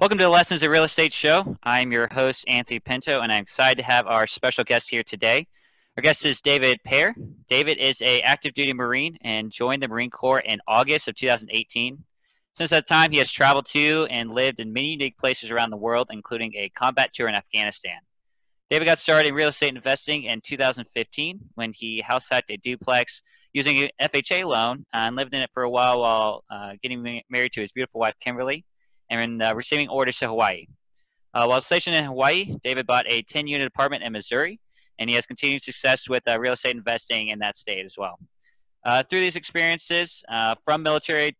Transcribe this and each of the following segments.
Welcome to the Lessons of Real Estate show. I'm your host, Anthony Pinto, and I'm excited to have our special guest here today. Our guest is David Pere. David is an active duty Marine and joined the Marine Corps in August of 2018. Since that time, he has traveled to and lived in many unique places around the world, including a combat tour in Afghanistan. David got started in real estate investing in 2015 when he house hacked a duplex using an FHA loan and lived in it for a while getting married to his beautiful wife, Kimberly, and receiving orders to Hawaii. While stationed in Hawaii, David bought a 10-unit apartment in Missouri, and he has continued success with real estate investing in that state as well. Through these experiences, From Military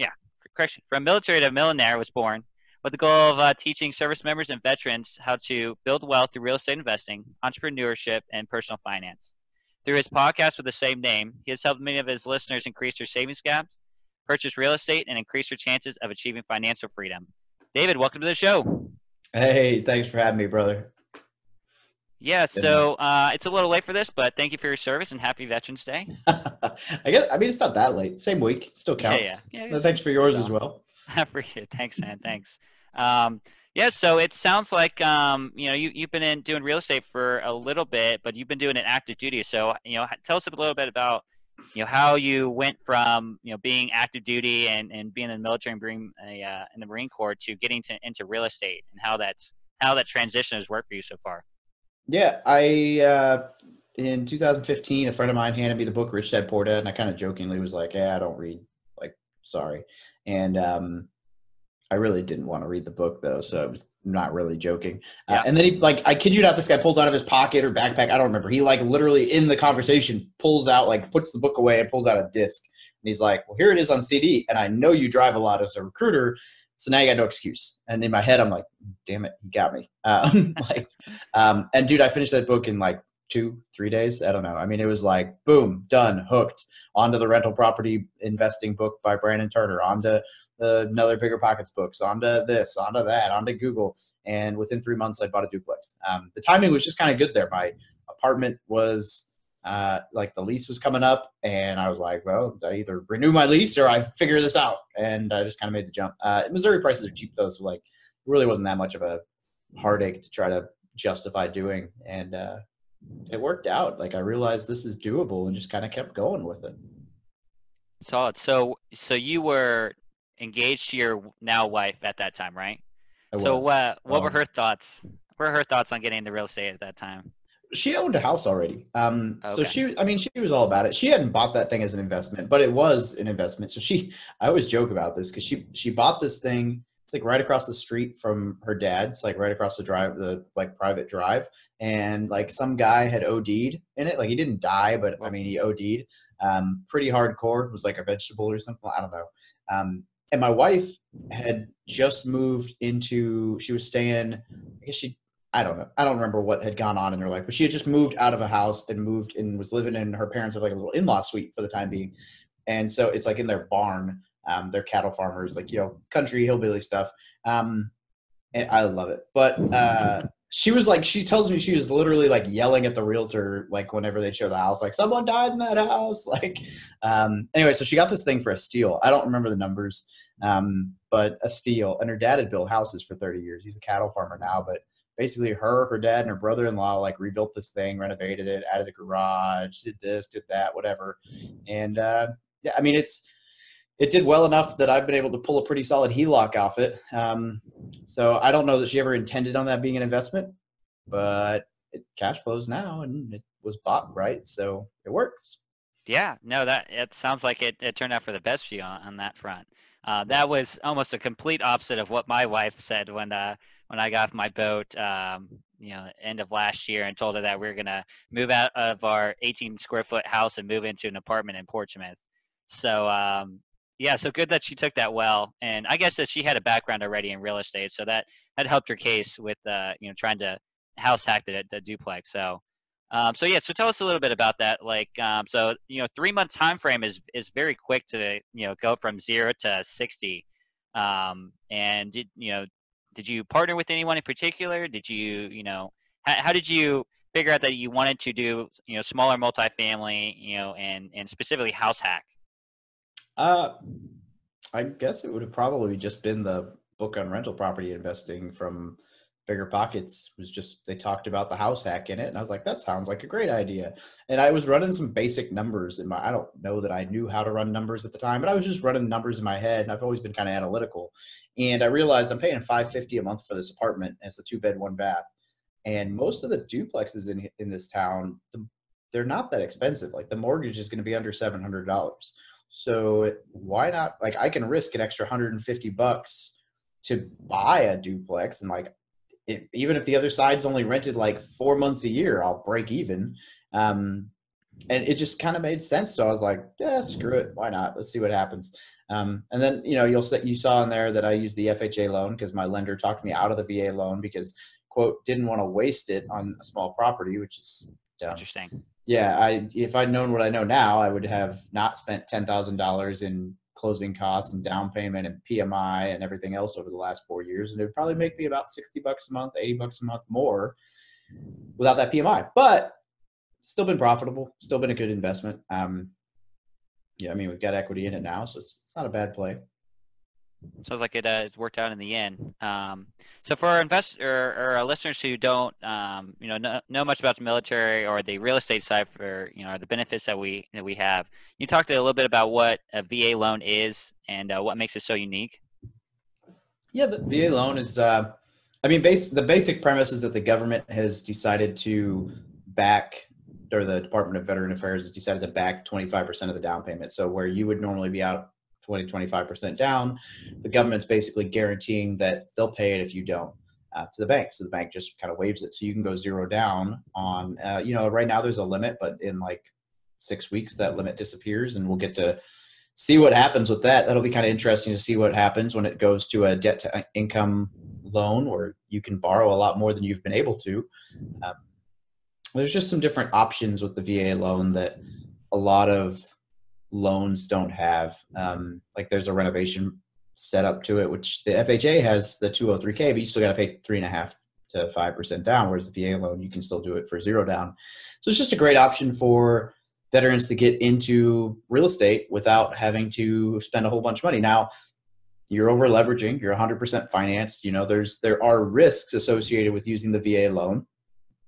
to Millionaire was born with the goal of teaching service members and veterans how to build wealth through real estate investing, entrepreneurship, and personal finance. Through his podcast with the same name, he has helped many of his listeners increase their savings gaps, purchase real estate, and increase their chances of achieving financial freedom. David, welcome to the show. Hey, thanks for having me, brother. Yeah, so it's a little late for this, but thank you for your service and happy Veterans Day. I mean, it's not that late. Same week. Still counts. Yeah. No, thanks for yours as well. I appreciate it. Thanks, man. Thanks. So it sounds like, you've been doing real estate for a little bit, but you've been doing it active duty. So, tell us a little bit about, how you went from, being active duty and being in the military and being in the Marine Corps to getting into real estate and how that transition has worked for you so far. Yeah, in 2015, a friend of mine handed me the book Rich Dad Poor Dad, and I kind of jokingly was like, "Yeah, I don't read. Like, sorry." And I really didn't want to read the book though, so I was not really joking. Yeah. And then he, I kid you not, this guy pulls out of his pocket or backpack, I don't remember. He literally in the conversation pulls out, puts the book away and pulls out a disc, and he's like, "Well, here it is on CD, and I know you drive a lot as a recruiter. So now you got no excuse." And in my head, I'm like, damn it, you got me. And dude, I finished that book in 2-3 days. I don't know. I mean, it was like, boom, done, hooked, onto the rental property investing book by Brandon Turner, onto another Bigger Pockets books, onto this, onto that, onto Google. And within 3 months, I bought a duplex. The timing was just kind of good there. My apartment was the lease was coming up, and I was like, well, I either renew my lease or I figure this out. And I just kind of made the jump. Missouri prices are cheap though. So it really wasn't that much of a heartache to try to justify doing. And, it worked out. I realized this is doable and just kind of kept going with it. Solid. So you were engaged to your now wife at that time, right? What were her thoughts? What were her thoughts on getting into real estate at that time? She owned a house already. So she was all about it. She hadn't bought that thing as an investment, but it was an investment. So I always joke about this because she bought this thing. It's right across the street from her dad's, right across the drive, the private drive. And some guy had OD'd in it. He didn't die, but I mean, he OD'd, pretty hardcore. It was a vegetable or something. I don't know. And my wife had just moved she was staying, I don't know. I don't remember what had gone on in her life, but she had just moved out of a house and moved and was living in her parents' a little in-law suite for the time being. And so it's in their barn. They're cattle farmers, country hillbilly stuff. And I love it. But she was she tells me she was literally yelling at the realtor, whenever they'd show the house, someone died in that house. Anyway, so she got this thing for a steal. I don't remember the numbers, but a steal. And her dad had built houses for 30 years. He's a cattle farmer now, but basically her dad, and her brother-in-law rebuilt this thing, renovated it, added a garage, did this, did that, whatever. And yeah, I mean, it did well enough that I've been able to pull a pretty solid HELOC off it. So I don't know that she ever intended on that being an investment, but it cash flows now and it was bought right, so it works. Yeah, no, it sounds like it turned out for the best for you on that front. That was almost a complete opposite of what my wife said when I got off my boat, end of last year, and told her that we were going to move out of our 18-square-foot house and move into an apartment in Portsmouth. So, yeah, so good that she took that well. And I guess that she had a background already in real estate, so that had helped her case with, trying to house hack the duplex. So, so tell us a little bit about that. 3 month time frame is very quick to, go from 0 to 60. And, did you partner with anyone in particular? Did you, how did you figure out that you wanted to do, smaller multifamily, and specifically house hack? I guess it would have probably just been the book on rental property investing from Bigger Pockets was just, they talked about the house hack in it. And I was like, that sounds like a great idea. And I was running some basic numbers in my, I don't know that I knew how to run numbers at the time, but I was just running numbers in my head. And I've always been kind of analytical. And I realized I'm paying $550 a month for this apartment. And it's a 2-bed, 1-bath. And most of the duplexes in this town, they're not that expensive. Like the mortgage is going to be under $700. So why not, like I can risk an extra $150 to buy a duplex. And like, it, even if the other side's only rented like 4 months a year, I'll break even. And it just kind of made sense. So I was like, yeah, screw it. Why not? Let's see what happens. And then, you know, you saw in there that I used the FHA loan because my lender talked me out of the VA loan because, quote, didn't want to waste it on a small property, which is dumb. Interesting. Yeah, if I'd known what I know now, I would have not spent $10,000 in closing costs and down payment and PMI and everything else over the last 4 years. And it would probably make me about $60 a month, $80 a month more without that PMI, but still been profitable, still been a good investment. Yeah, I mean, we've got equity in it now, so it's not a bad play. Sounds like it's worked out in the end. So for our investors or our listeners who don't, know much about the military or the real estate side for, the benefits that we have, can you talk to a little bit about what a VA loan is and what makes it so unique? Yeah, the VA loan is, the basic premise is that the government has decided to back, or the Department of Veteran Affairs has decided to back 25% of the down payment. So where you would normally be out 20-25% down, the government's basically guaranteeing that they'll pay it if you don't to the bank. So the bank just kind of waives it. So you can go zero down on, right now there's a limit, but in like 6 weeks, that limit disappears and we'll get to see what happens with that. That'll be kind of interesting to see what happens when it goes to a debt to income loan where you can borrow a lot more than you've been able to. There's just some different options with the VA loan that a lot of loans don't have. Like there's a renovation set up to it, which the FHA has the 203K, but you still got to pay 3.5 to 5% down. Whereas the VA loan, you can still do it for zero down. So it's just a great option for veterans to get into real estate without having to spend a whole bunch of money. Now you're over leveraging, you're 100% financed. There are risks associated with using the VA loan,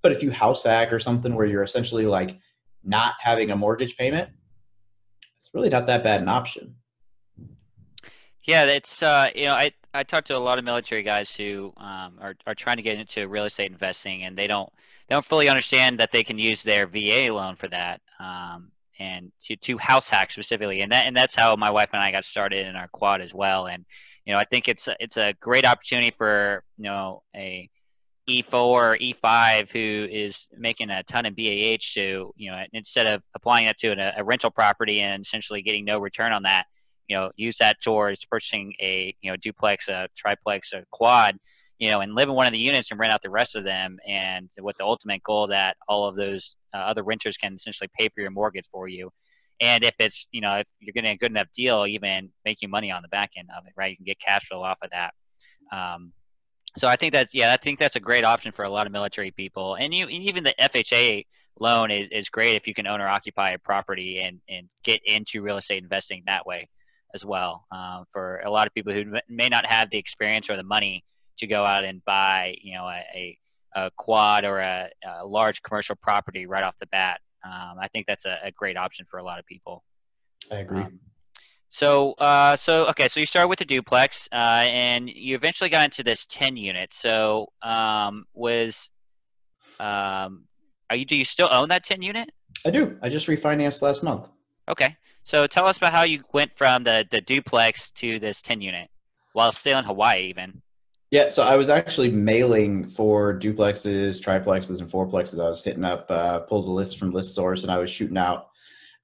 but if you house hack or something where you're essentially like not having a mortgage payment, it's really not that bad an option. Yeah, it's I talk to a lot of military guys who are trying to get into real estate investing, and they don't fully understand that they can use their VA loan for that, and to house hack specifically, and that's how my wife and I got started in our quad as well. And I think it's a great opportunity for a E4 or E5 who is making a ton of BAH to, instead of applying that to a rental property and essentially getting no return on that, use that towards purchasing a, duplex, a triplex, a quad, and live in one of the units and rent out the rest of them. And with the ultimate goal that all of those other renters can essentially pay for your mortgage for you. And if it's, if you're getting a good enough deal, even make you money on the back end of it, right? You can get cash flow off of that. So I think that's a great option for a lot of military people. And even the FHA loan is great if you can own or occupy a property and get into real estate investing that way as well. For a lot of people who may not have the experience or the money to go out and buy, a quad or a large commercial property right off the bat. I think that's a great option for a lot of people. I agree. So you started with the duplex, and you eventually got into this 10 unit. So, do you still own that 10 unit? I do. I just refinanced last month. Okay. So tell us about how you went from the duplex to this 10 unit while still in Hawaii even. Yeah. So I was actually mailing for duplexes, triplexes, and fourplexes. I was hitting up, pulled a list from ListSource, and I was shooting out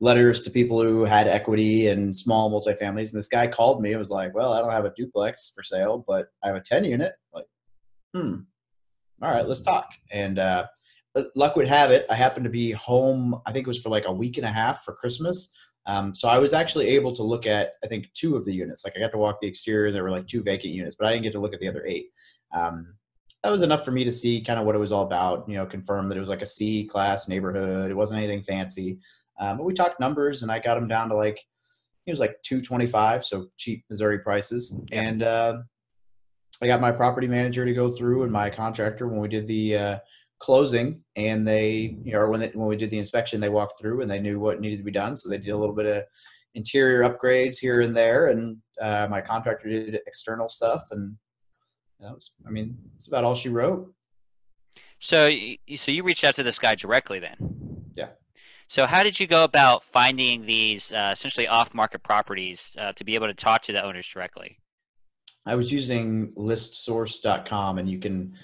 letters to people who had equity and small multifamilies. And this guy called me and was like, well, I don't have a duplex for sale, but I have a 10 unit. Like, all right, let's talk. And luck would have it, I happened to be home, I think it was for like a week and a half for Christmas. So I was actually able to look at, I think, 2 of the units. Like I got to walk the exterior. There were like 2 vacant units, but I didn't get to look at the other 8. That was enough for me to see kind of what it was all about, confirm that it was like a C class neighborhood. It wasn't anything fancy. But we talked numbers, and I got them down to like, it was like $225, so cheap Missouri prices. And I got my property manager to go through and my contractor when we did the closing, and they, you know, or when we did the inspection, they walked through and they knew what needed to be done. So they did a little bit of interior upgrades here and there, and my contractor did external stuff, and that was, I mean, it's about all she wrote. So you reached out to this guy directly then? Yeah. So how did you go about finding these essentially off-market properties to be able to talk to the owners directly? I was using ListSource.com, and you can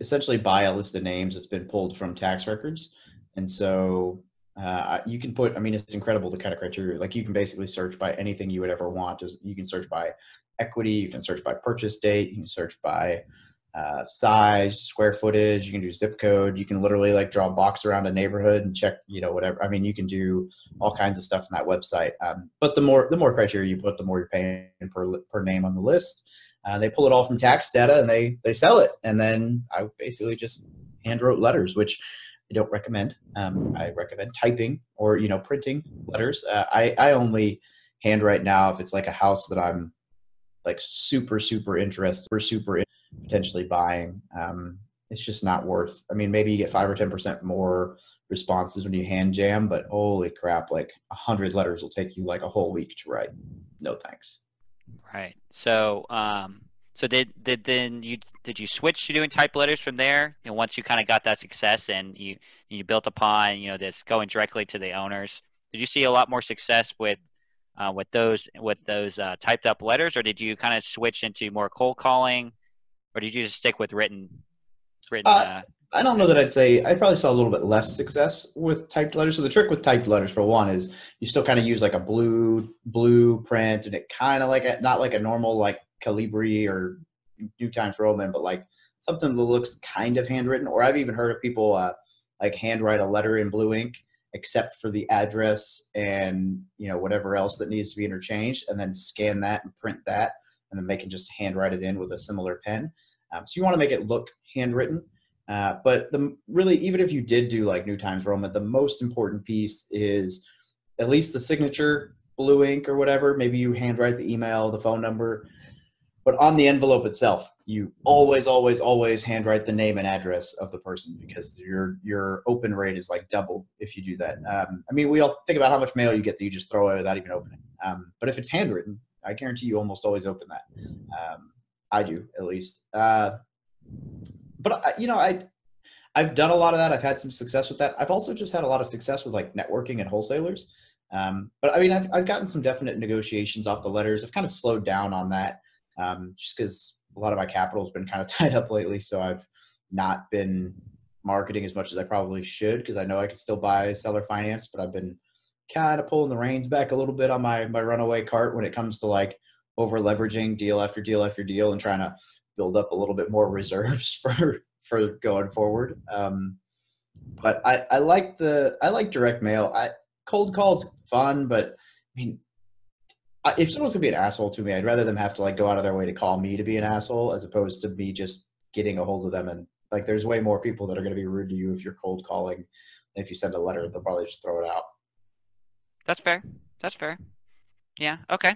essentially buy a list of names that's been pulled from tax records. And so you can put, I mean, it's incredible the kind of criteria, like you can basically search by anything you would ever want. You can search by equity, you can search by purchase date, you can search by size, square footage, you can do zip code, you can literally like draw a box around a neighborhood and check, you know, whatever. I mean, you can do all kinds of stuff on that website. But the more criteria you put, the more you're paying per name on the list. They pull it all from tax data and they sell it. And then I basically just hand wrote letters, which I don't recommend. I recommend typing or, you know, printing letters. I only handwrite now if it's like a house that I'm like super interested or potentially buying. It's just not worth, I mean, maybe you get 5 or 10% more responses when you hand jam, but holy crap, like 100 letters will take you like a whole week to write. No thanks. Right. So, so did you switch to doing type letters from there? And once you kind of got that success and you built upon, you know, this going directly to the owners, did you see a lot more success with those typed up letters, or did you kind of switch into more cold calling? Or did you just stick with written? I don't know that I'd say. I probably saw a little bit less success with typed letters. So the trick with typed letters, for one, is you still kind of use like a blueprint, and it kind of like not like a normal like Calibri or New Times Roman, but like something that looks kind of handwritten. Or I've even heard of people like handwrite a letter in blue ink, except for the address and, you know, whatever else that needs to be interchanged, and then scan that and print that, and then they can just handwrite it in with a similar pen. So you want to make it look handwritten. But really, even if you did do like New Times Roman, the most important piece is at least the signature, blue ink or whatever. Maybe you handwrite the email, the phone number. But on the envelope itself, you always handwrite the name and address of the person, because your open rate is like double if you do that. I mean, we all think about how much mail you get that you just throw away without even opening. But if it's handwritten, I guarantee you almost always open that. I do, at least. But you know, I've done a lot of that. I've had some success with that. I've also just had a lot of success with like networking and wholesalers. But I mean, I've gotten some definite negotiations off the letters. I've kind of slowed down on that just because a lot of my capital has been kind of tied up lately. So I've not been marketing as much as I probably should, because I know I can still buy seller finance, but I've been kind of pulling the reins back a little bit on my runaway cart when it comes to like over leveraging deal after deal after deal and trying to build up a little bit more reserves for going forward. But I like direct mail. Cold call's fun, but I mean, if someone's gonna be an asshole to me, I'd rather them have to like go out of their way to call me to be an asshole, as opposed to me just getting a hold of them. And like, there's way more people that are gonna be rude to you if you're cold calling. If you send a letter, they'll probably just throw it out. That's fair. That's fair. Yeah. Okay.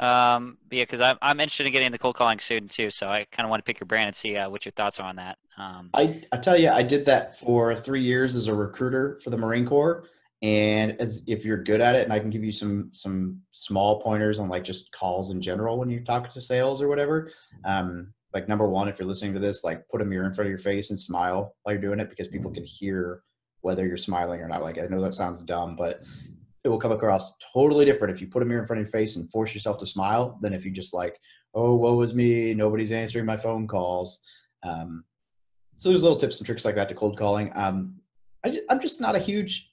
Yeah, because I'm interested in getting into cold calling soon too, so I kind of want to pick your brain and see what your thoughts are on that. I tell you, I did that for 3 years as a recruiter for the Marine Corps, and if you're good at it, and I can give you some small pointers on like just calls in general when you talk to sales or whatever. Like number one, if you're listening to this, like put a mirror in front of your face and smile while you're doing it, because people can hear whether you're smiling or not. Like I know that sounds dumb, but it will come across totally different if you put a mirror in front of your face and force yourself to smile than if you just like, oh, woe is me, nobody's answering my phone calls. So there's little tips and tricks like that to cold calling. I'm just not a huge,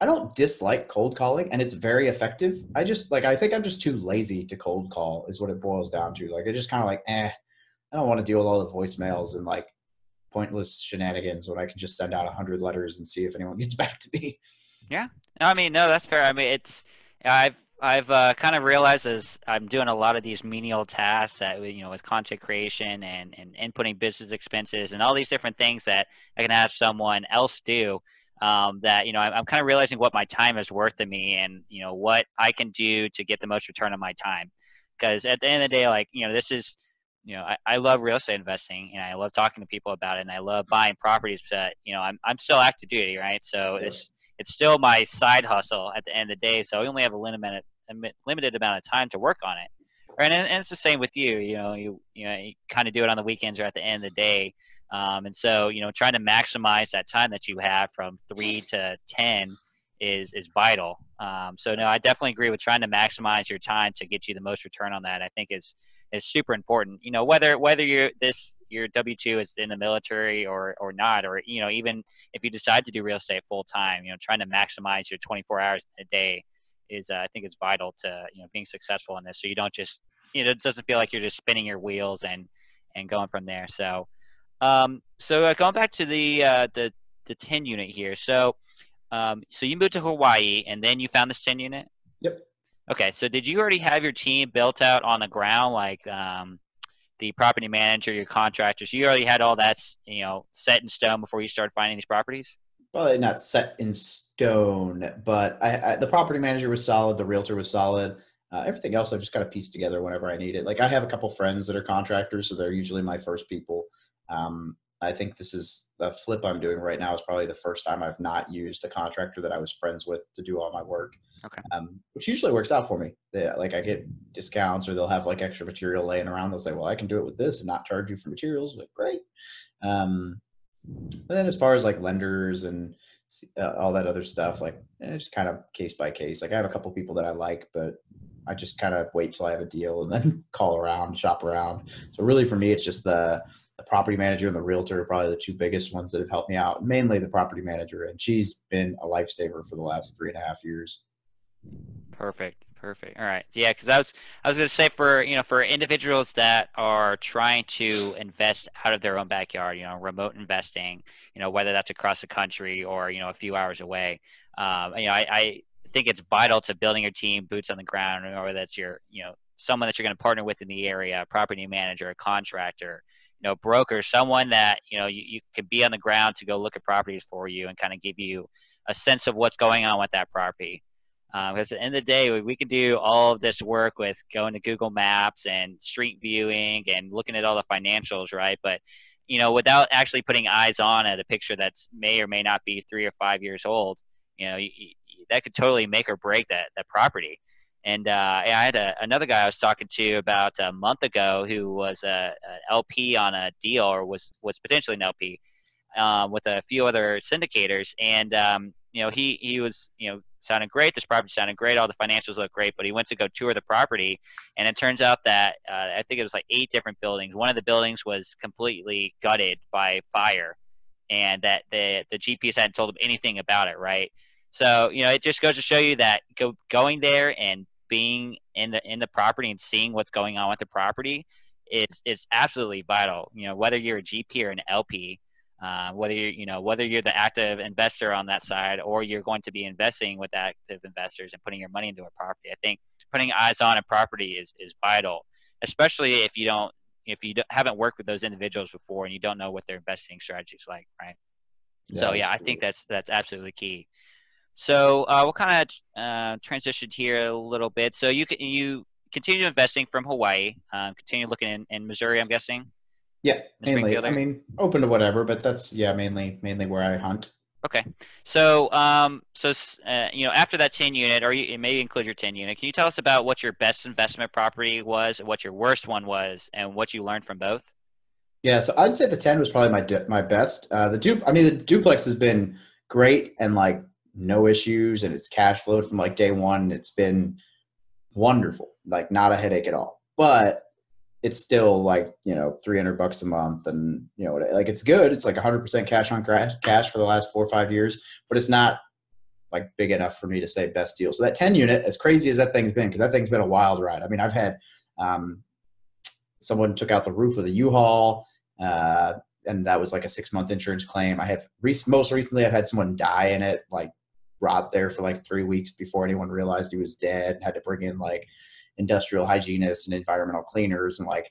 I don't dislike cold calling, and it's very effective. I think I'm just too lazy to cold call is what it boils down to. Like I just kind of like, I don't want to deal with all the voicemails and like pointless shenanigans when I can just send out 100 letters and see if anyone gets back to me. Yeah. I mean, no, that's fair. I mean, it's I've kind of realized as I'm doing a lot of these menial tasks that, you know, with content creation and inputting business expenses and all these different things that I can have someone else do, that, you know, I'm kind of realizing what my time is worth to me and, you know, what I can do to get the most return on my time. Because at the end of the day, like, you know, this is you know, I love real estate investing, and I love talking to people about it, and I love buying properties. But, you know, I'm still active duty, right? So it's still my side hustle at the end of the day. So I only have a limited amount of time to work on it. Right, and it's the same with you. You know, you kind of do it on the weekends or at the end of the day. And so, you know, trying to maximize that time that you have from 3 to 10 is vital. So no, I definitely agree with trying to maximize your time to get you the most return on that. I think is super important. You know, whether your W-2 is in the military or not, or, you know, even if you decide to do real estate full time, you know, trying to maximize your 24 hours a day is I think is vital to, you know, being successful in this. So you don't just, you know, it doesn't feel like you're just spinning your wheels and going from there. So going back to the 10 unit here. So so you moved to Hawaii and then you found this 10 unit? Yep. Okay. So did you already have your team built out on the ground, like the property manager, your contractors? You already had all that, you know, set in stone before you started finding these properties? Probably not set in stone, but I the property manager was solid. The realtor was solid. Everything else I've just got to piece together whenever I need it. Like, I have a couple friends that are contractors, so they're usually my first people. I think this is the flip I'm doing right now is probably the first time I've not used a contractor that I was friends with to do all my work. Okay. Which usually works out for me. I get discounts, or they'll have like extra material laying around. They'll say, well, I can do it with this and not charge you for materials. Like, great. And then as far as like lenders and all that other stuff, like it's kind of case by case. Like, I have a couple people that I like, but I just kind of wait till I have a deal and then call around, shop around. So really for me, it's just the property manager and the realtor are probably the two biggest ones that have helped me out, mainly the property manager. And she's been a lifesaver for the last 3.5 years. Perfect. All right. Yeah. Cause I was going to say for individuals that are trying to invest out of their own backyard, you know, remote investing, you know, whether that's across the country or, you know, a few hours away, you know, I think it's vital to building your team, boots on the ground, or that's your, you know, someone that you're going to partner with in the area, a property manager, a contractor, you know, broker, someone that, you know, you could be on the ground to go look at properties for you and kind of give you a sense of what's going on with that property. Because at the end of the day, we can do all of this work with going to Google Maps and street viewing and looking at all the financials, right? But, you know, without actually putting eyes on at a picture that's may or may not be 3 or 5 years old, you know, that could totally make or break that property. And I had another guy I was talking to about a month ago who was an LP on a deal, or was potentially an LP with a few other syndicators. And, you know, he was, you know, sounded great. This property sounded great. All the financials look great, but he went to go tour the property. And it turns out that I think it was like 8 different buildings. One of the buildings was completely gutted by fire, and that the GPS hadn't told him anything about it, right? So, you know, it just goes to show you that going there and being in the property and seeing what's going on with the property is absolutely vital. You know, whether you're a GP or an LP, whether you're the active investor on that side, or you're going to be investing with active investors and putting your money into a property, I think putting eyes on a property is vital, especially if you haven't worked with those individuals before and you don't know what their investing strategy is like, right? Yeah, so yeah, I think that's absolutely key. So we'll kind of transition here a little bit. So you continue investing from Hawaii, continue looking in Missouri, I'm guessing. Yeah, mainly. I mean, open to whatever, but that's mainly where I hunt. Okay, so you know, after that 10 unit, or you maybe include your 10 unit, can you tell us about what your best investment property was, what your worst one was, and what you learned from both? Yeah, so I'd say the 10 was probably my best. The duplex has been great and like no issues, and it's cash flowed from like day one. It's been wonderful, like not a headache at all. but it's still like, you know, $300 a month, and, you know, like it's good. It's like 100% cash for the last 4 or 5 years, but it's not like big enough for me to say best deal. So that 10 unit, as crazy as that thing's been, because that thing's been a wild ride. I mean, I've had someone took out the roof of the U-Haul, and that was like a 6-month insurance claim. I have most recently, I've had someone die in it, like rot there for like 3 weeks before anyone realized he was dead, and had to bring in like industrial hygienists and environmental cleaners, and like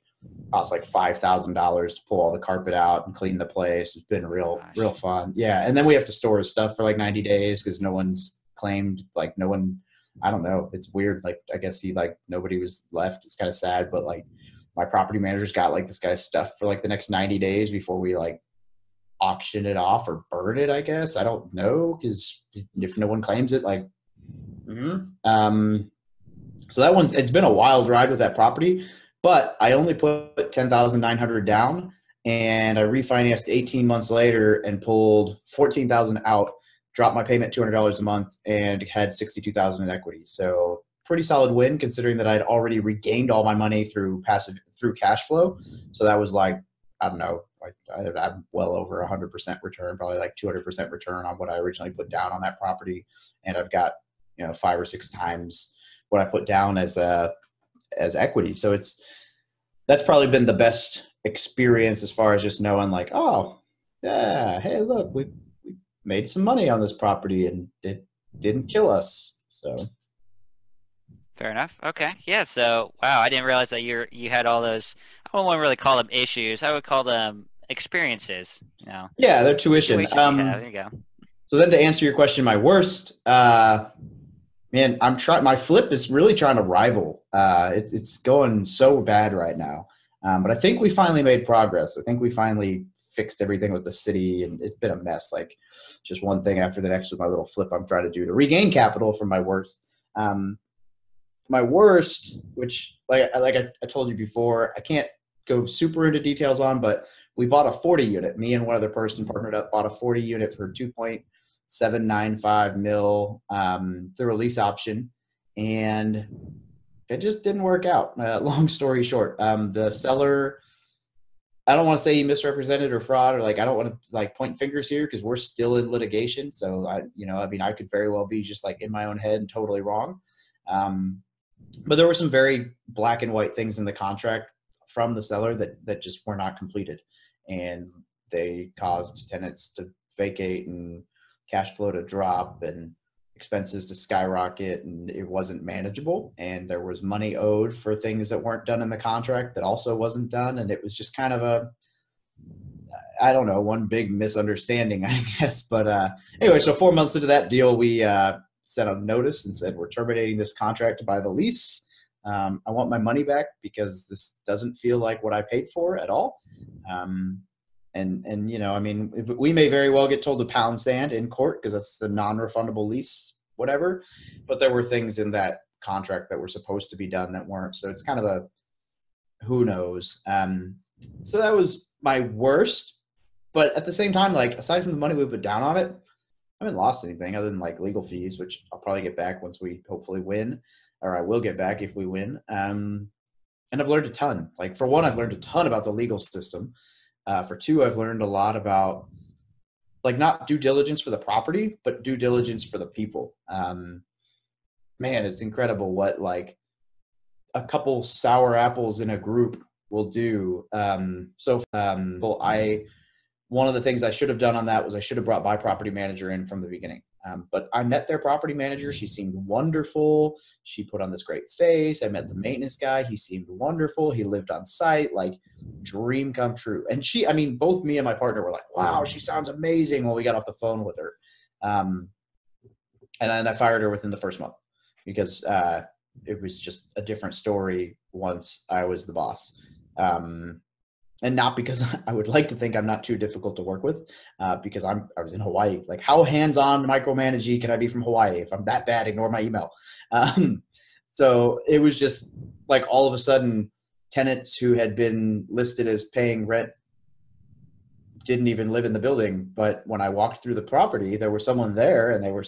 cost like $5,000 to pull all the carpet out and clean the place. It's been real fun. Yeah, and then we have to store his stuff for like 90 days because no one's claimed, like no one, I don't know, it's weird. Like I guess nobody was left. It's kind of sad, but like my property manager's got like this guy's stuff for like the next 90 days before we like auction it off or burn it, I guess. I don't know, because if no one claims it, like, so that one's, it's been a wild ride with that property, but I only put $10,900 down and I refinanced 18 months later and pulled $14,000 out, dropped my payment $200 a month and had $62,000 in equity. So pretty solid win considering that I'd already regained all my money through passive, through cash flow. So that was like, I don't know, like I'm well over 100% return, probably like 200% return on what I originally put down on that property. And I've got, you know, 5 or 6 times what I put down as equity. So it's, that's probably been the best experience as far as just knowing like, oh yeah, hey, look, we made some money on this property and it didn't kill us. So fair enough. Okay. Yeah. So, wow, I didn't realize that you had all those, I wouldn't really call them issues. I would call them experiences, you know? Yeah. They're tuition. There you go. So then to answer your question, my worst, man, I'm trying, my flip is really trying to rival. It's going so bad right now. But I think we finally made progress. I think we finally fixed everything with the city and it's been a mess. Like just one thing after the next with my little flip I'm trying to do to regain capital from my worst. My worst, which like I told you before, I can't go super into details on, but we bought a 40 unit. Me and one other person partnered up, bought a 40 unit for 2.795 mil through a lease option. And it just didn't work out. Long story short, the seller, I don't want to say he misrepresented or fraud or like, I don't want to like point fingers here because we're still in litigation. So I could very well be just like in my own head and totally wrong. But there were some very black and white things in the contract from the seller that just were not completed. And they caused tenants to vacate and cash flow to drop and expenses to skyrocket, and it wasn't manageable. And there was money owed for things that weren't done in the contract that also wasn't done. And it was just kind of a, I don't know, one big misunderstanding, I guess. But anyway, so 4 months into that deal, we sent a notice and said, we're terminating this contract by the lease. I want my money back because this doesn't feel like what I paid for at all. And you know, I mean, we may very well get told to pound sand in court because that's the non-refundable lease, whatever. But there were things in that contract that were supposed to be done that weren't. So it's kind of a, who knows. So that was my worst. But at the same time, like aside from the money we put down on it, I haven't lost anything other than like legal fees, which I'll probably get back once we hopefully win, or I will get back if we win. And I've learned a ton. Like for one, I've learned a ton about the legal system. For two, I've learned a lot about like not due diligence for the property, but due diligence for the people. Man, it's incredible what like a couple sour apples in a group will do. One of the things I should have done on that was I should have brought my property manager in from the beginning. But I met their property manager. She seemed wonderful. She put on this great face. I met the maintenance guy. He seemed wonderful. He lived on site, like dream come true. And she, I mean, both me and my partner were like, wow, she sounds amazing when we got off the phone with her. And then I fired her within the first month because it was just a different story once I was the boss. And not because I would like to think I'm not too difficult to work with, because I was in Hawaii. Like how hands-on micromanaging can I be from Hawaii? If I'm that bad, ignore my email. So it was just like all of a sudden tenants who had been listed as paying rent didn't even live in the building. But when I walked through the property, there was someone there and they were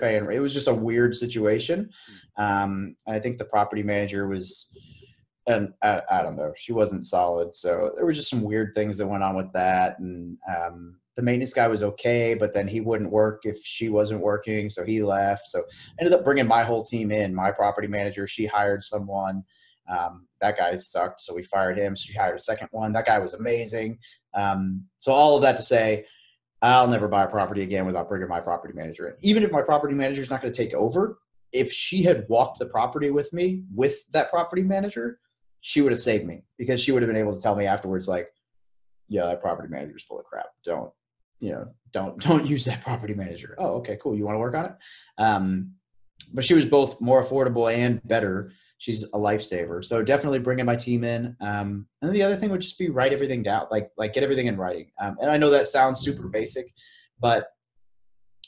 paying. It was just a weird situation. And I think the property manager was, and I don't know, she wasn't solid. So there were just some weird things that went on with that. And the maintenance guy was okay, but then he wouldn't work if she wasn't working. So he left. So I ended up bringing my whole team in, my property manager. She hired someone. That guy sucked. So we fired him. She hired a second one. That guy was amazing. So all of that to say, I'll never buy a property again without bringing my property manager in. Even if my property manager is not going to take over, if she had walked the property with me with that property manager, she would have saved me because she would have been able to tell me afterwards, like, yeah, that property manager is full of crap. Don't use that property manager. Oh, okay, cool. You want to work on it? But she was both more affordable and better. She's a lifesaver. So definitely bringing my team in. And then the other thing would just be write everything down, like get everything in writing. And I know that sounds super basic, but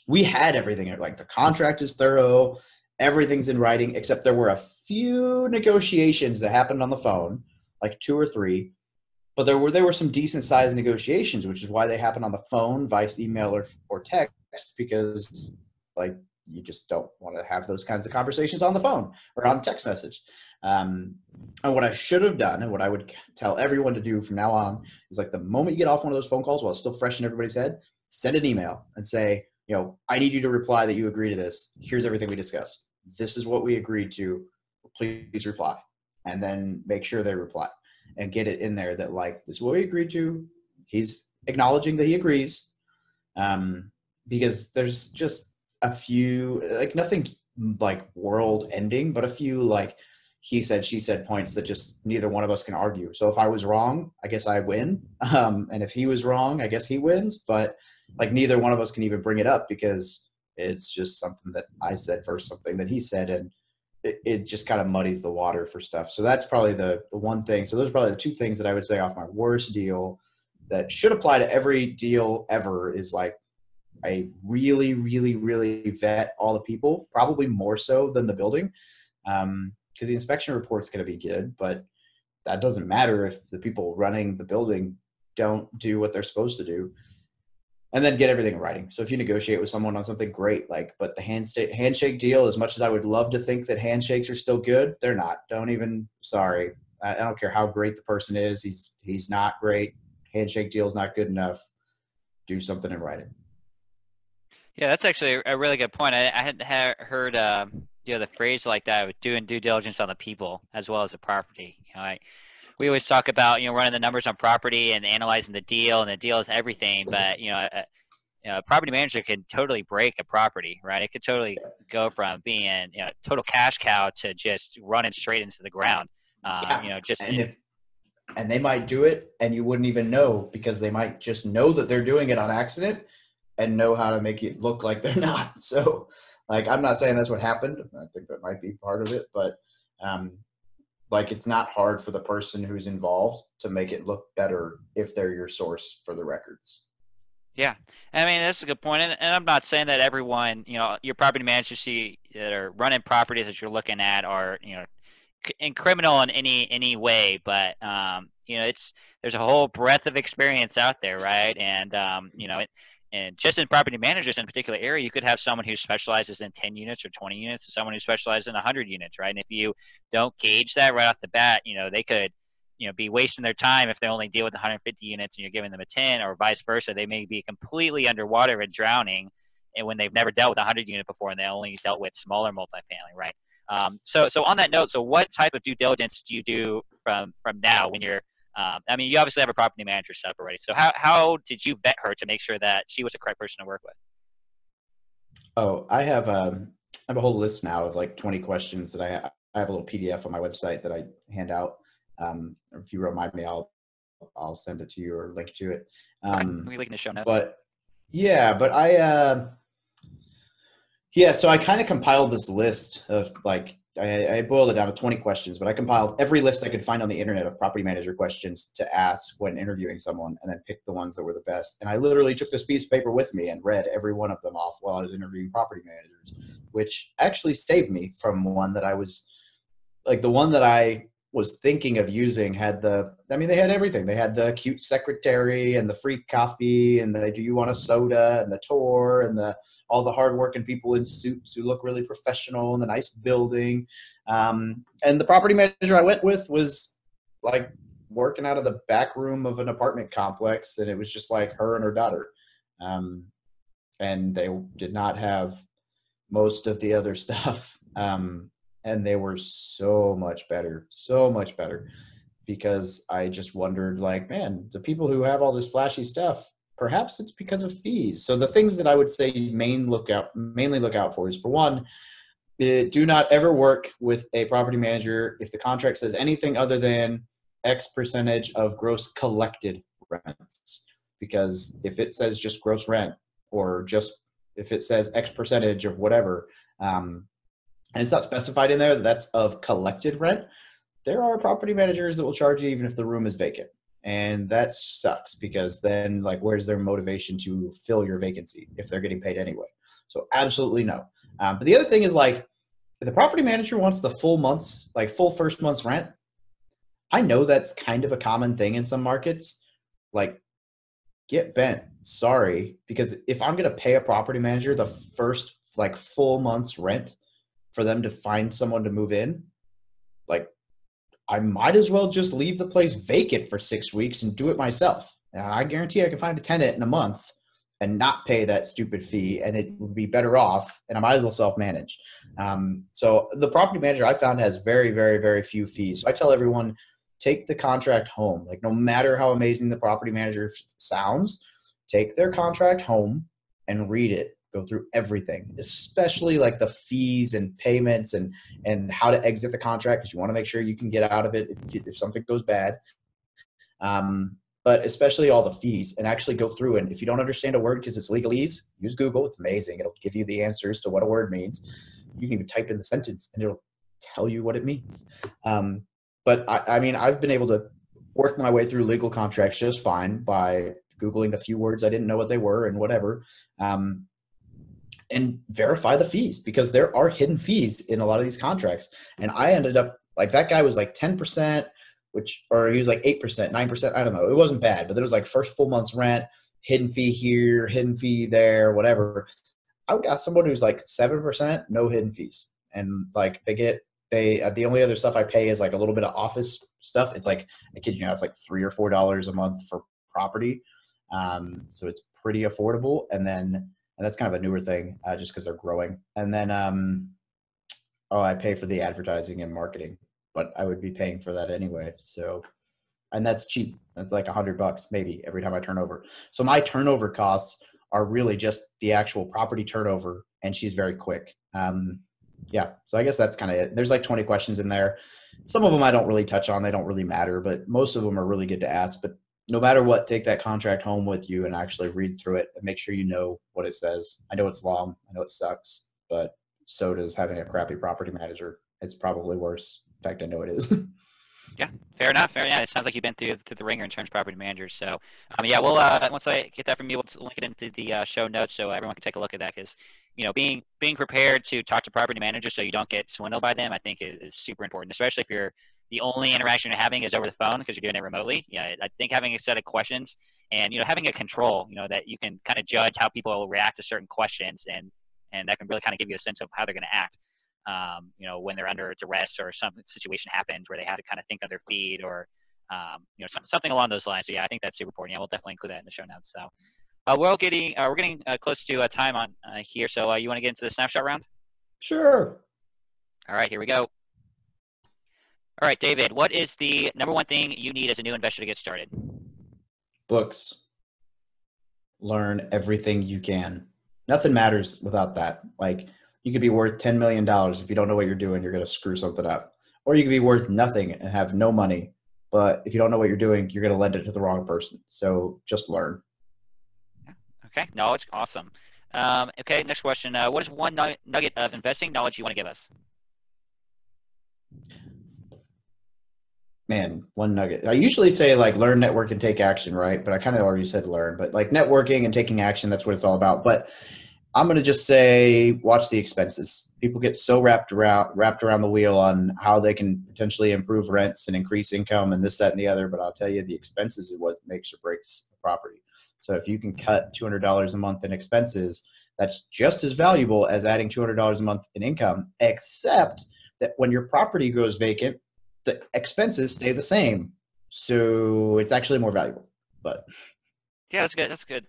we had everything. Like the contract is thorough. Everything's in writing, except there were a few negotiations that happened on the phone, like 2 or 3. But there were some decent sized negotiations, which is why they happened on the phone, vice email or text, because like you just don't want to have those kinds of conversations on the phone or on text message. And what I should have done, and what I would tell everyone to do from now on, is like the moment you get off one of those phone calls while it's still fresh in everybody's head, send an email and say, you know, I need you to reply that you agree to this. Here's everything we discussed. This is what we agreed to. Please reply. And then make sure they reply and get it in there that like, this is what we agreed to. He's acknowledging that he agrees. Because there's just a few, like nothing like world ending, but a few like he said, she said points that just neither one of us can argue. So if I was wrong, I guess I win. And if he was wrong, I guess he wins. But like neither one of us can even bring it up because it's just something that I said versus something that he said. And it just kind of muddies the water for stuff. So that's probably the one thing. So those are probably the 2 things that I would say off my worst deal that should apply to every deal ever is like, I really, really, really vet all the people, probably more so than the building. Because the inspection report's going to be good, but that doesn't matter if the people running the building don't do what they're supposed to do. And then get everything in writing. So if you negotiate with someone on something, great. Like, but the handshake deal, as much as I would love to think that handshakes are still good, they're not. Don't even, sorry. I don't care how great the person is. He's not great. Handshake deal is not good enough. Do something in writing. Yeah, that's actually a really good point. I hadn't heard you know, the phrase like that with doing due diligence on the people as well as the property. You know, we always talk about, you know, running the numbers on property and analyzing the deal, and the deal is everything. But, you know, a property manager can totally break a property, right? It could totally go from being, you know, total cash cow to just running straight into the ground. You know, just and they might do it and you wouldn't even know, because they might just know that they're doing it on accident and know how to make it look like they're not. So like, I'm not saying that's what happened. I think that might be part of it, but like it's not hard for the person who's involved to make it look better if they're your source for the records. Yeah. I mean, that's a good point. And I'm not saying that everyone, you know, your property managers that are running properties that you're looking at are, you know, criminal in any way, but you know, there's a whole breadth of experience out there. Right. And you know, and just in property managers in a particular area, you could have someone who specializes in 10 units or 20 units and someone who specializes in 100 units, right? And if you don't gauge that right off the bat, you know, they could, you know, be wasting their time if they only deal with 150 units and you're giving them a 10, or vice versa. They may be completely underwater and drowning, and when they've never dealt with 100 unit before and they only dealt with smaller multifamily, right? So on that note, so what type of due diligence do you do from now when you're, I mean, you obviously have a property manager set up already. So how did you vet her to make sure that she was the correct person to work with? Oh, I have a whole list now of like 20 questions that I have a little PDF on my website that I hand out. If you remind me, I'll send it to you or link to it. We link in the show notes. But yeah, so I kind of compiled this list of like, I boiled it down to 20 questions, but I compiled every list I could find on the internet of property manager questions to ask when interviewing someone, and then picked the ones that were the best. And I literally took this piece of paper with me and read every one of them off while I was interviewing property managers, which actually saved me from one that I was like, the one that I was thinking of using had they had everything. They had the cute secretary and the free coffee and the, do you want a soda, and the tour and all the hardworking people in suits who look really professional, and the nice building. And the property manager I went with was like working out of the back room of an apartment complex. And it was just like her and her daughter. And they did not have most of the other stuff. And they were so much better, because I just wondered like, man, the people who have all this flashy stuff, perhaps it's because of fees. So the things that I would say mainly look out for is, for one, do not ever work with a property manager if the contract says anything other than X percentage of gross collected rents. Because if it says just gross rent, or just if it says X percentage of whatever, and it's not specified in there that that's of collected rent, there are property managers that will charge you even if the room is vacant. And that sucks, because then, like, where's their motivation to fill your vacancy if they're getting paid anyway? So absolutely no. But the other thing is, like, if the property manager wants the full month's, like full first month's rent, I know that's kind of a common thing in some markets. Like, get bent, sorry. Because if I'm going to pay a property manager the first, like, full month's rent for them to find someone to move in, like, I might as well just leave the place vacant for 6 weeks and do it myself. And I guarantee I can find a tenant in a month and not pay that stupid fee, and it would be better off, and I might as well self-manage. So the property manager I found has very, very, very few fees. So I tell everyone, take the contract home. Like, no matter how amazing the property manager sounds, take their contract home and read it. Go through everything, especially like the fees and payments and how to exit the contract, because you want to make sure you can get out of it if something goes bad. But especially all the fees, and actually go through. And if you don't understand a word because it's legalese, use Google. It's amazing. It'll give you the answers to what a word means. You can even type in the sentence and it'll tell you what it means. But I mean, I've been able to work my way through legal contracts just fine by Googling the few words I didn't know what they were and whatever. And verify the fees, because there are hidden fees in a lot of these contracts. And I ended up, like, that guy was like 10%, or he was like 8%, 9%. I don't know. It wasn't bad, but there was like first full month's rent, hidden fee here, hidden fee there, whatever. I got someone who's like 7%, no hidden fees. And like the only other stuff I pay is like a little bit of office stuff. It's like, I kid you not, it's like $3 or $4 a month for property. So it's pretty affordable. And that's kind of a newer thing, just because they're growing. And then, I pay for the advertising and marketing, but I would be paying for that anyway. So, and that's cheap. That's like $100 maybe every time I turn over. So my turnover costs are really just the actual property turnover, and she's very quick. Yeah. So I guess that's kind of it. There's like 20 questions in there. Some of them I don't really touch on. They don't really matter, but most of them are really good to ask. But no matter what, take that contract home with you and actually read through it and make sure you know what it says. I know it's long, I know it sucks, but so does having a crappy property manager. It's probably worse. In fact, I know it is. Yeah, fair enough. Fair enough. It sounds like you've been through the ringer in terms of property managers. So, yeah, we'll once I get that from you, we'll link it into the show notes so everyone can take a look at that, because, you know, being prepared to talk to property managers so you don't get swindled by them, I think is super important, especially if you're the only interaction you're having is over the phone because you're doing it remotely. Yeah, I think having a set of questions and, you know, having a control, you know, that you can kind of judge how people will react to certain questions, and that can really kind of give you a sense of how they're going to act, you know, when they're under duress or some situation happens where they have to kind of think on their feet or, you know, something along those lines. So, yeah, I think that's super important. Yeah, we'll definitely include that in the show notes. So we're getting close to time on here. So you want to get into the snapshot round? Sure. All right, here we go. All right, David, what is the number one thing you need as a new investor to get started? Books. Learn everything you can. Nothing matters without that. Like, you could be worth $10 million. If you don't know what you're doing, you're going to screw something up. Or you could be worth nothing and have no money. But if you don't know what you're doing, you're going to lend it to the wrong person. So just learn. Okay, knowledge. Awesome. Okay, next question. What is one nugget of investing knowledge you want to give us? Man, one nugget. I usually say, like, learn, network, and take action, right? But I kind of already said learn. But like networking and taking action, that's what it's all about. But I'm going to just say watch the expenses. People get so wrapped around the wheel on how they can potentially improve rents and increase income and this, that, and the other. But I'll tell you, the expenses is what makes or breaks a property. So if you can cut $200 a month in expenses, that's just as valuable as adding $200 a month in income, except that when your property goes vacant, the expenses stay the same, so it's actually more valuable. But yeah, that's good. That's a good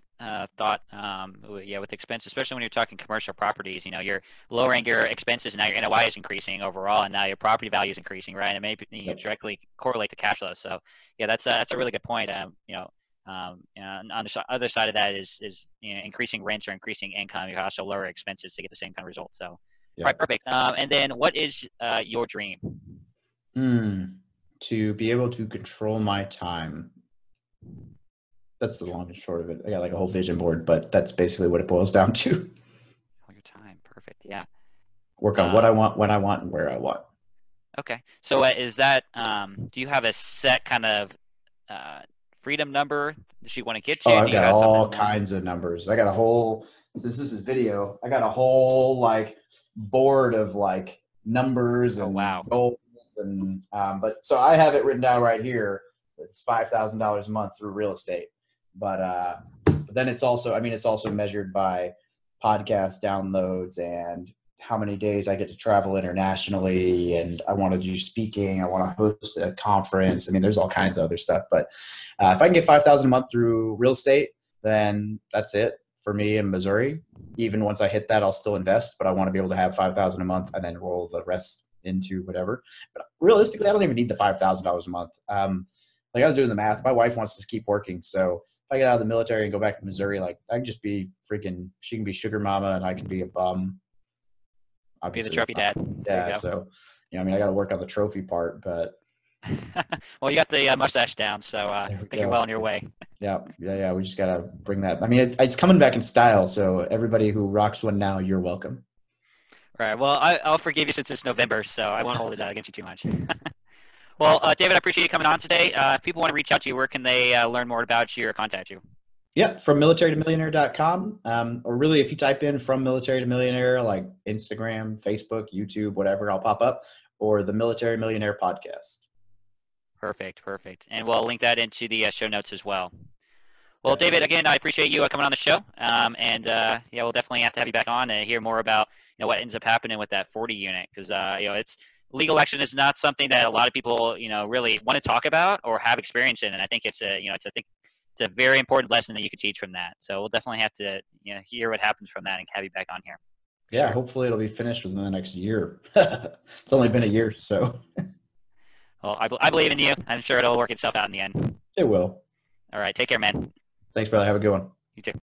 thought. Yeah, with expenses, especially when you're talking commercial properties, you know, you're lowering your expenses, and now your NOI is increasing overall, and now your property value is increasing, right? And it may directly correlate to cash flow. So yeah, that's a really good point. On the other side of that is increasing rents or increasing income. You can also lower expenses to get the same kind of result. So yeah. All right, perfect. And then, what is your dream? To be able to control my time. That's the long and short of it. I got like a whole vision board, but that's basically what it boils down to. All your time. Perfect. Yeah. work on what I want, when I want, and where I want. Okay. So is that, do you have a set kind of freedom number that you want to get to? Oh, I've got all kinds of numbers. I got a whole, since this is video, I got a whole like board of like numbers and goals. And, but so I have it written down right here. It's $5,000 a month through real estate. But then it's also, I mean, it's also measured by podcast downloads and how many days I get to travel internationally, and I want to do speaking. I want to host a conference. I mean, there's all kinds of other stuff, but if I can get $5,000 a month through real estate, then that's it for me in Missouri. Even once I hit that, I'll still invest, but I want to be able to have $5,000 a month and then roll the rest into whatever. But realistically, I don't even need the $5,000 a month. Like I was doing the math, my wife wants to keep working. So if I get out of the military and go back to Missouri, like I can just be freaking, she can be sugar mama and I can be a bum. Obviously, be the trophy dad. Yeah, so, you know, I mean, I got to work on the trophy part, but. Well, you got the mustache down, so I think you're well on your way. Yeah. We just got to bring that. I mean, it's coming back in style. So everybody who rocks one now, you're welcome. All right. Well, I'll forgive you since it's November, so I won't hold it against you too much. Well, David, I appreciate you coming on today. If people want to reach out to you, where can they learn more about you or contact you? Yep, from militarytomillionaire.com. Or really, if you type in From Military to Millionaire, like Instagram, Facebook, YouTube, whatever, I'll pop up, or the Military Millionaire Podcast. Perfect. And we'll link that into the show notes as well. Well, David, again, I appreciate you coming on the show. And we'll definitely have to have you back on and hear more about, you know, what ends up happening with that 40 unit. Because, it's legal action is not something that a lot of people, you know, really want to talk about or have experience in. And I think it's a very important lesson that you could teach from that. So we'll definitely have to hear what happens from that and have you back on here. Yeah, sure. Hopefully it'll be finished within the next year. It's only been a year, so. Well, I believe in you. I'm sure it'll work itself out in the end. It will. All right, take care, man. Thanks, brother. Have a good one. You too.